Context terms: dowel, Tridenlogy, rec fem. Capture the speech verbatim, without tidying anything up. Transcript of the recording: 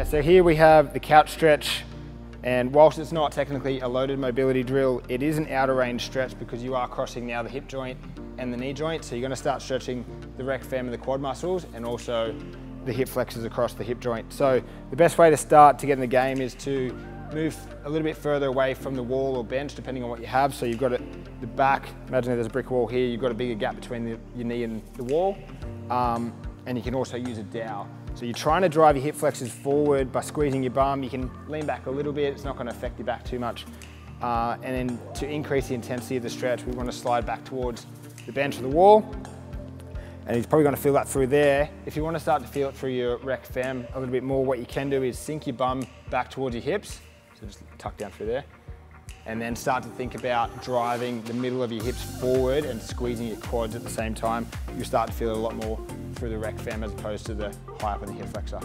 Okay, so here we have the couch stretch, and whilst it's not technically a loaded mobility drill, it is an outer range stretch because you are crossing now the hip joint and the knee joint. So you're going to start stretching the rec fem and the quad muscles, and also the hip flexors across the hip joint. So the best way to start to get in the game is to move a little bit further away from the wall or bench, depending on what you have. So you've got it, the back, imagine there's a brick wall here, you've got a bigger gap between the, your knee and the wall. Um, and you can also use a dowel. So you're trying to drive your hip flexors forward by squeezing your bum. You can lean back a little bit, it's not going to affect your back too much. Uh, and then to increase the intensity of the stretch, we want to slide back towards the bench or the wall. And he's probably going to feel that through there. If you want to start to feel it through your rec fem a little bit more, what you can do is sink your bum back towards your hips. So just tuck down through there. And then start to think about driving the middle of your hips forward and squeezing your quads at the same time. You'll start to feel it a lot more through the rec fem as opposed to the high up in the hip flexor.